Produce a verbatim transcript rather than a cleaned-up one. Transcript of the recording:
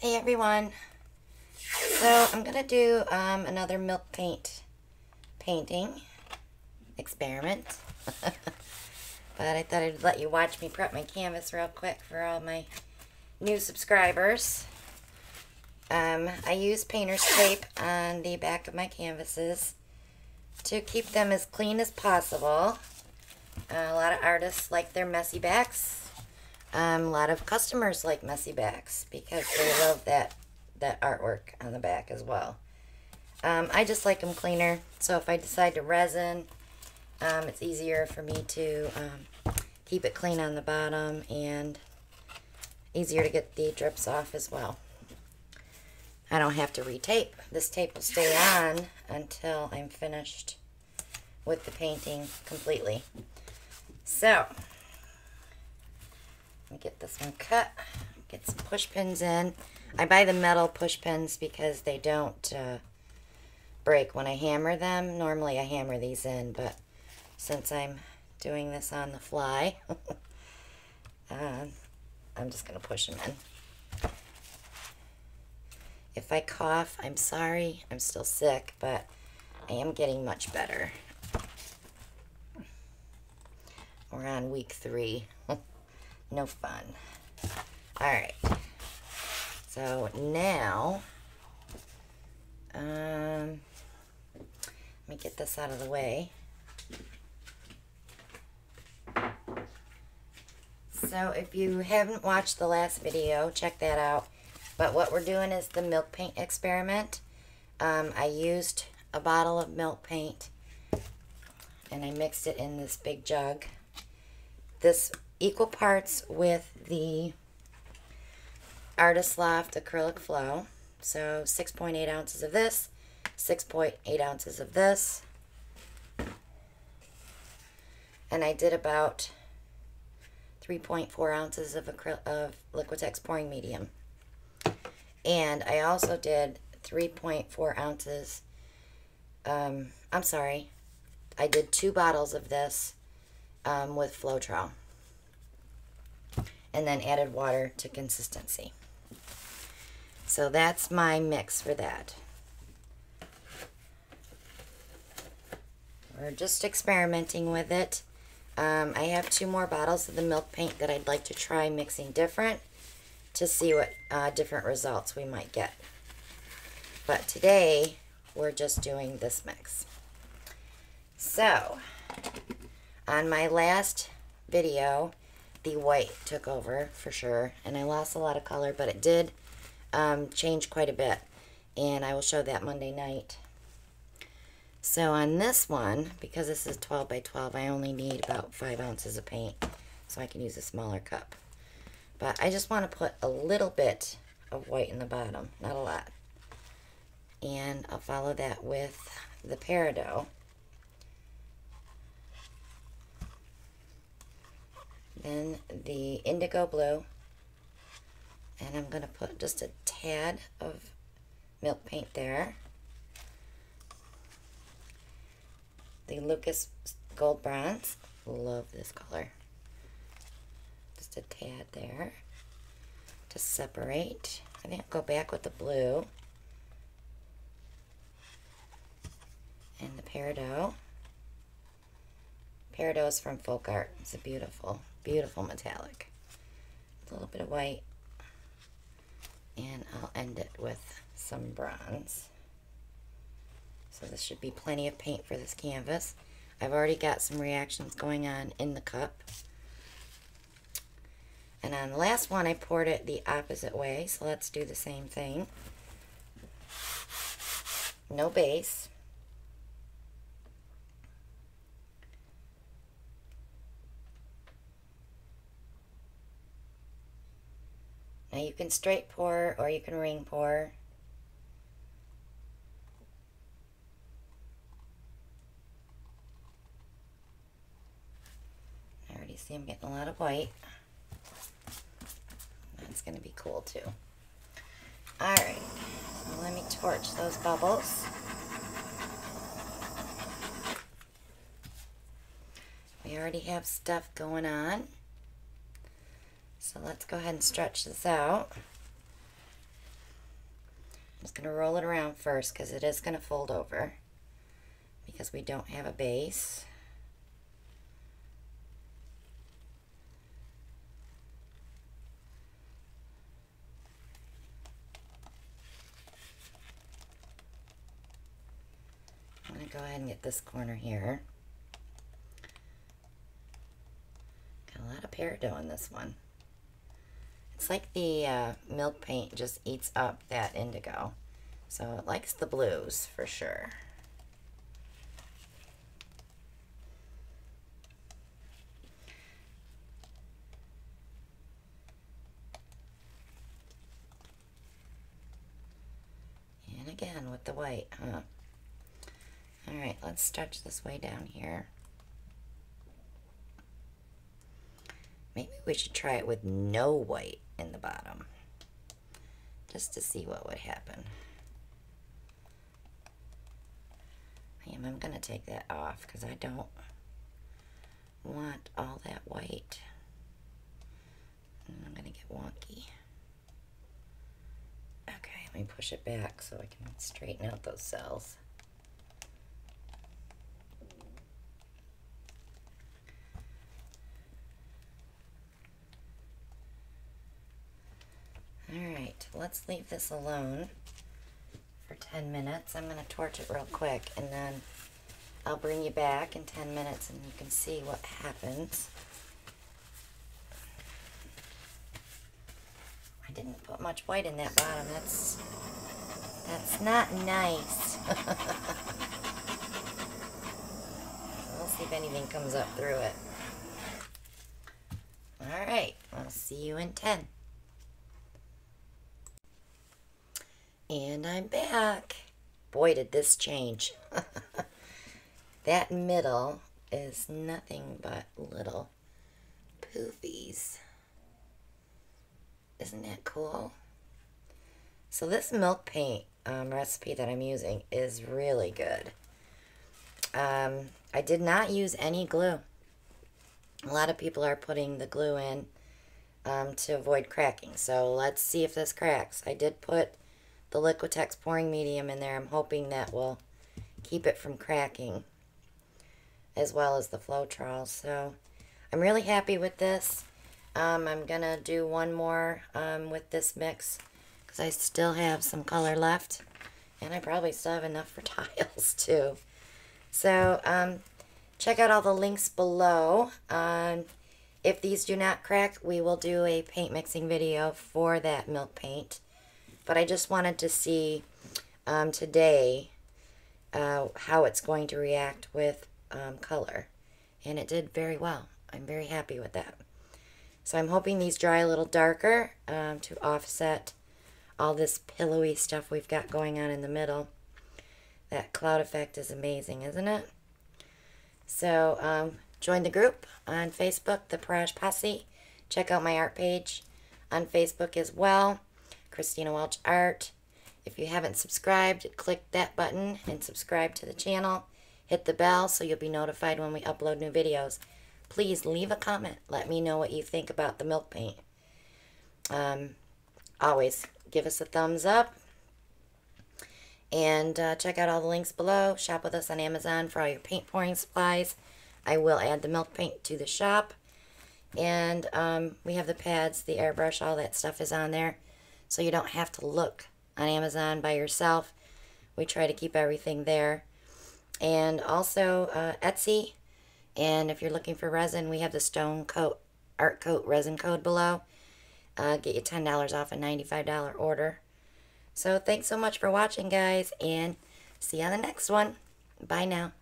Hey everyone. So I'm gonna do um, another milk paint painting experiment. But I thought I'd let you watch me prep my canvas real quick for all my new subscribers. Um, I use painter's tape on the back of my canvases to keep them as clean as possible. Uh, a lot of artists like their messy backs. Um, a lot of customers like messy backs because they love that, that artwork on the back as well. Um, I just like them cleaner, so if I decide to resin, um, it's easier for me to um, keep it clean on the bottom and easier to get the drips off as well. I don't have to retape. This tape will stay on until I'm finished with the painting completely. So, get this one cut, get some push pins in. I buy the metal push pins because they don't uh, break when I hammer them. Normally I hammer these in, but since I'm doing this on the fly, uh, I'm just going to push them in. If I cough, I'm sorry, I'm still sick, but I am getting much better. We're on week three. No fun. Alright. So now, um, let me get this out of the way. So if you haven't watched the last video, check that out. But what we're doing is the milk paint experiment. Um, I used a bottle of milk paint and I mixed it in this big jug. This equal parts with the Artist Loft acrylic flow. So six point eight ounces of this, six point eight ounces of this. And I did about three point four ounces of, of Liquitex pouring medium. And I also did three point four ounces, um, I'm sorry, I did two bottles of this um, with Floetrol. And then added water to consistency. So that's my mix for that. We're just experimenting with it. Um, I have two more bottles of the milk paint that I'd like to try mixing different to see what uh, different results we might get. But today, we're just doing this mix. So, on my last video, the white took over for sure, and I lost a lot of color, but it did um, change quite a bit, and I will show that Monday night. So on this one, because this is twelve by twelve, I only need about five ounces of paint, so I can use a smaller cup. But I just want to put a little bit of white in the bottom, not a lot. And I'll follow that with the peridot. Then the indigo blue, and I'm going to put just a tad of milk paint there. The Lucas gold bronze, love this color. Just a tad there to separate. I think I'll go back with the blue and the peridot. Peridot is from Folk Art. It's a beautiful, beautiful metallic. A little bit of white. And I'll end it with some bronze. So this should be plenty of paint for this canvas. I've already got some reactions going on in the cup. And on the last one, I poured it the opposite way. So let's do the same thing. No base. Now you can straight pour or you can ring pour. I already see I'm getting a lot of white. That's going to be cool too. Alright, well, let me torch those bubbles. We already have stuff going on. So let's go ahead and stretch this out. I'm just going to roll it around first because it is going to fold over because we don't have a base. I'm going to go ahead and get this corner here. Got a lot of peridot in this one. It's like the uh, milk paint just eats up that indigo. So it likes the blues for sure. And again with the white, huh? All right, let's stretch this way down here. Maybe we should try it with no white in the bottom, just to see what would happen. I am, I'm gonna take that off because I don't want all that white. And I'm gonna get wonky. Okay, let me push it back so I can straighten out those cells. Alright, let's leave this alone for ten minutes. I'm going to torch it real quick and then I'll bring you back in ten minutes and you can see what happens. I didn't put much white in that bottom. That's, that's not nice. We'll see if anything comes up through it. Alright, I'll see you in ten. And I'm back. Boy, did this change. That middle is nothing but little poofies. Isn't that cool? So this milk paint um, recipe that I'm using is really good. Um, I did not use any glue. A lot of people are putting the glue in um, to avoid cracking. So let's see if this cracks. I did put the Liquitex pouring medium in there. I'm hoping that will keep it from cracking, as well as the Floetrol. So I'm really happy with this. Um, I'm going to do one more um, with this mix because I still have some color left. And I probably still have enough for tiles too. So um, check out all the links below. Um, if these do not crack, we will do a paint mixing video for that milk paint. But I just wanted to see um, today uh, how it's going to react with um, color. And it did very well. I'm very happy with that. So I'm hoping these dry a little darker um, to offset all this pillowy stuff we've got going on in the middle. That cloud effect is amazing, isn't it? So um, join the group on Facebook, The Pourage Posse. Check out my art page on Facebook as well. Christina Welch Art. If you haven't subscribed, click that button and subscribe to the channel. Hit the bell so you'll be notified when we upload new videos. Please leave a comment. Let me know what you think about the milk paint. Um, always give us a thumbs up. And uh, check out all the links below. Shop with us on Amazon for all your paint pouring supplies. I will add the milk paint to the shop. And um, we have the pads, the airbrush, all that stuff is on there. So you don't have to look on Amazon by yourself. We try to keep everything there. And also uh, Etsy. And if you're looking for resin, we have the Stone Coat, Art Coat resin code below. Uh, get you ten dollars off a ninety-five dollar order. So thanks so much for watching, guys. And see you on the next one. Bye now.